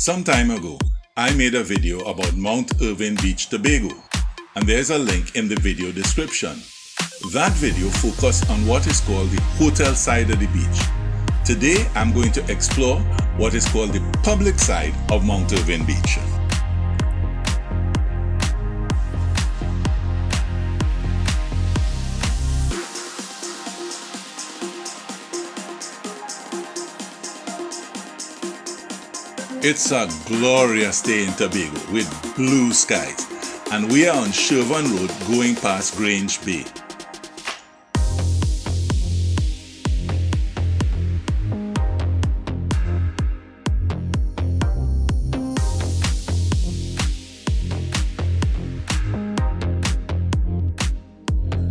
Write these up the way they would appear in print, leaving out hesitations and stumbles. Some time ago, I made a video about Mount Irvine Beach, Tobago, and there's a link in the video description. That video focused on what is called the hotel side of the beach. Today, I'm going to explore what is called the public side of Mount Irvine Beach. It's a glorious day in Tobago with blue skies, and we are on Shervan Road going past Grange Bay.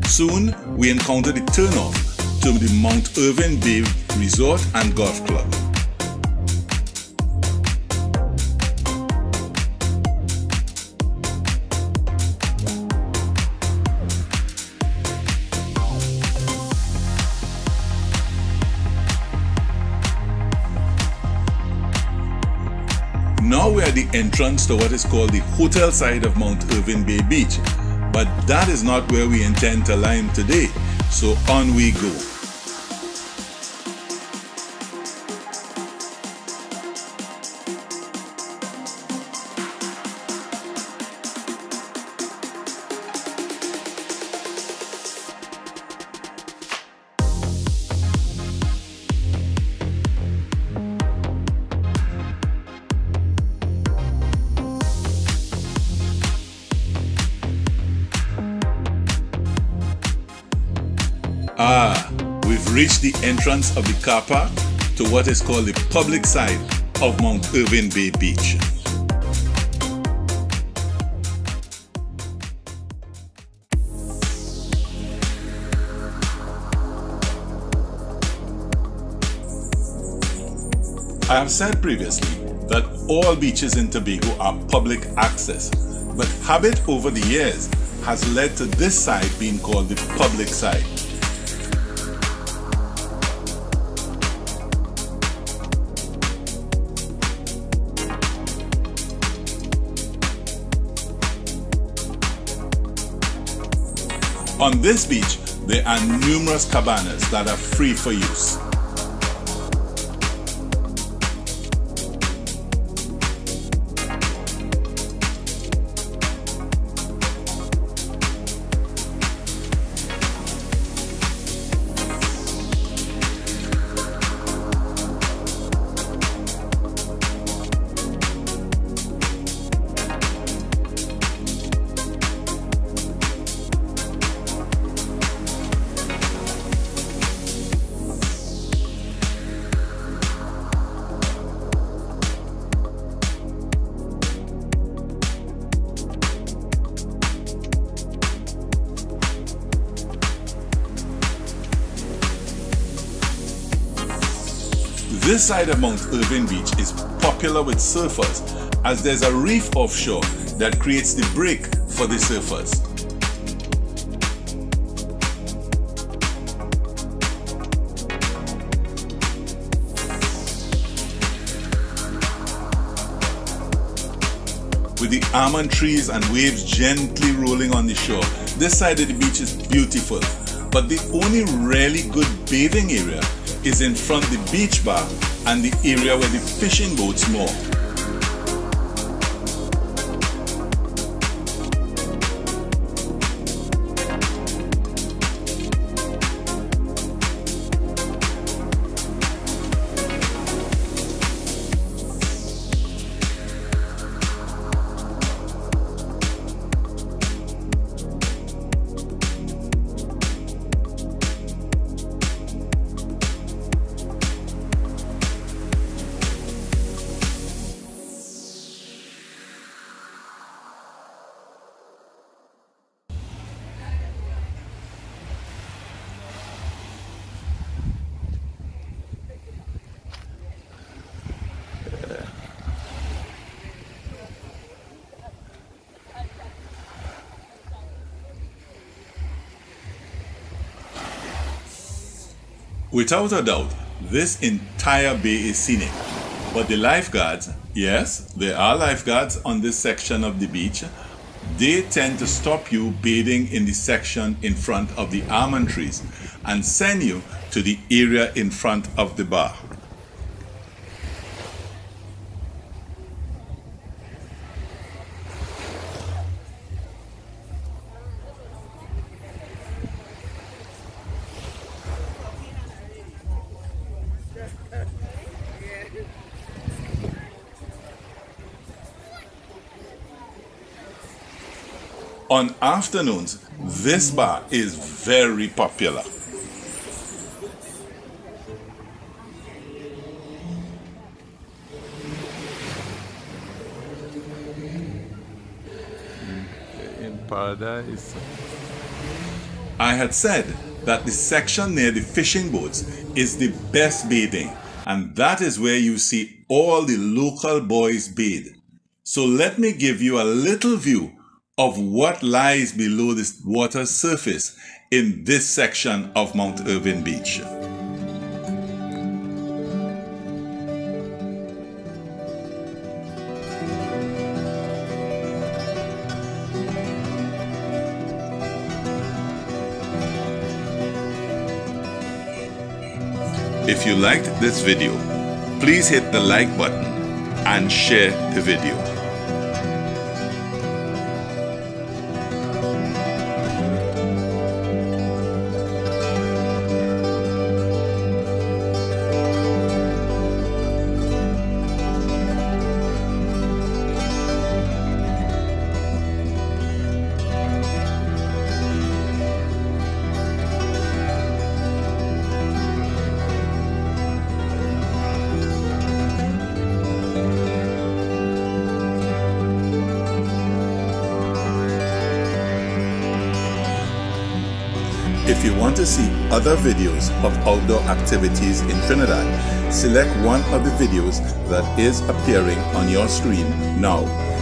Soon, we encounter the turnoff to the Mount Irvine Bay Resort and Golf Club. Now we are at the entrance to what is called the hotel side of Mount Irvine Bay Beach, but that is not where we intend to land today, so on we go. We've reached the entrance of the Kapa to what is called the public side of Mount Irvine Bay Beach. I have said previously that all beaches in Tobago are public access, but habit over the years has led to this side being called the public side. On this beach, there are numerous cabanas that are free for use. This side of Mount Irvine Beach is popular with surfers as there's a reef offshore that creates the break for the surfers. With the almond trees and waves gently rolling on the shore, this side of the beach is beautiful, but the only really good bathing area is in front of the beach bar and the area where the fishing boats moor. Without a doubt, this entire bay is scenic, But the lifeguards, yes, there are lifeguards on this section of the beach. They tend to stop you bathing in the section in front of the almond trees and send you to the area in front of the bar. On afternoons, this bar is very popular. In paradise. I had said that the section near the fishing boats is the best bathing, and that is where you see all the local boys bathe. So let me give you a little view of what lies below the water's surface in this section of Mount Irvine Beach. If you liked this video, please hit the like button and share the video. If you want to see other videos of outdoor activities in Trinidad, select one of the videos that is appearing on your screen now.